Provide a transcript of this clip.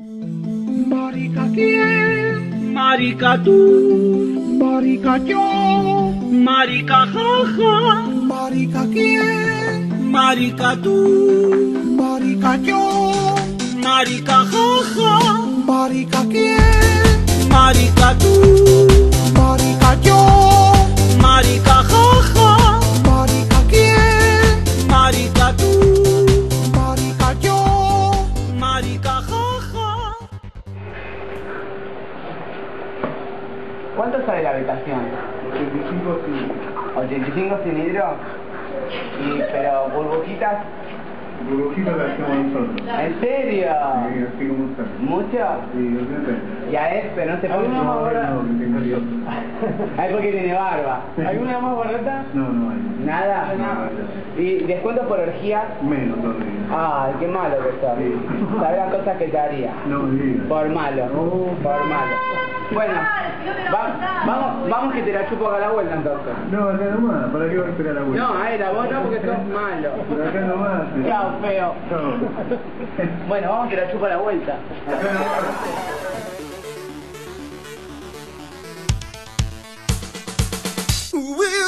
Marica quién, marica tú, marica yo, marica jaja. Marica quién, marica tú, marica yo, marica jaja. Marica quién, marica tú, marica yo, marica jaja. Marica quién, marica tú, marica yo, marica jaja. ¿Cuánto sabe la habitación? 85 cilindros. ¿85 cilindros? Y, pero, burbujitas. Burbujitas las hacemos nosotros. ¿En serio? Sí, así como usted. ¿Mucho? Sí, yo siempre. ¿Y a él, pero no se puede? ¿Alguna más barata? No, ¿hay porque tiene barba? ¿Alguna más barata? No, no hay. ¿Nada? Nada. ¿Y descuento por orgía? Menos todavía. Ah, qué malo que sos. Sí. ¿Sabrá cosas que te haría? No, sí. Por malo. Oh. Por malo. Bueno, vamos que te la chupo acá a la vuelta entonces. No, acá nomás, ¿para qué vas a esperar a la vuelta? No, a la vos no porque sos malo. Pero acá nomás. Chao, feo. Chao. Bueno, vamos que la chupo a la vuelta. Acá nomás.